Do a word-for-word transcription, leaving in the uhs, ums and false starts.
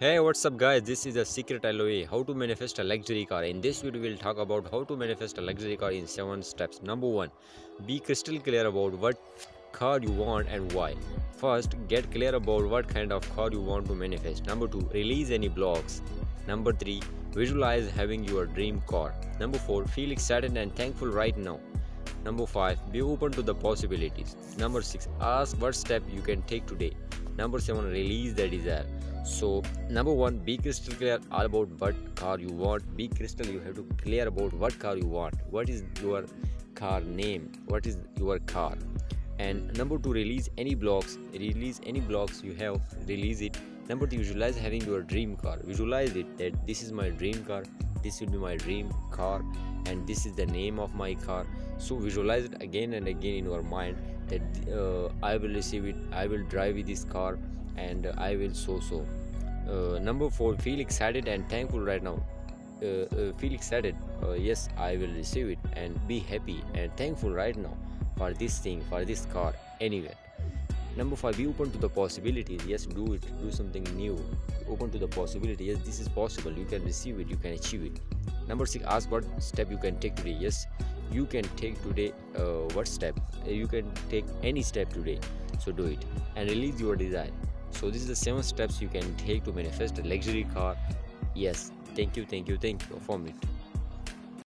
Hey, what's up guys, this is a secret L O A, how to manifest a luxury car. In this video we'll talk about how to manifest a luxury car in seven steps. Number one, be crystal clear about what car you want and why. First, get clear about what kind of car you want to manifest. Number two, release any blocks. Number three, visualize having your dream car. Number four, feel excited and thankful right now. Number five, be open to the possibilities. Number six, ask what step you can take today. Number seven, release the desire. So number one, be crystal clear about what car you want. Be crystal, you have to clear about what car you want. What is your car name? What is your car? And number two, release any blocks. Release any blocks you have, release it. Number three, visualize having your dream car. Visualize it that this is my dream car, this would be my dream car, and this is the name of my car. So visualize it again and again in your mind that uh, I will receive it, I will drive with this car, and uh, I will so so uh, Number four, feel excited and thankful right now. Uh, uh, feel excited, uh, yes, I will receive it, and be happy and thankful right now for this thing, for this car anyway. Number five, be open to the possibilities. Yes, do it, do something new, be open to the possibility. Yes, this is possible, you can receive it, you can achieve it. Number six, ask what step you can take today. Yes, you can take today, uh, what step you can take, any step today, so do it and release your desire. So this is the seven steps you can take to manifest a luxury car. Yes, thank you, thank you, thank you for it.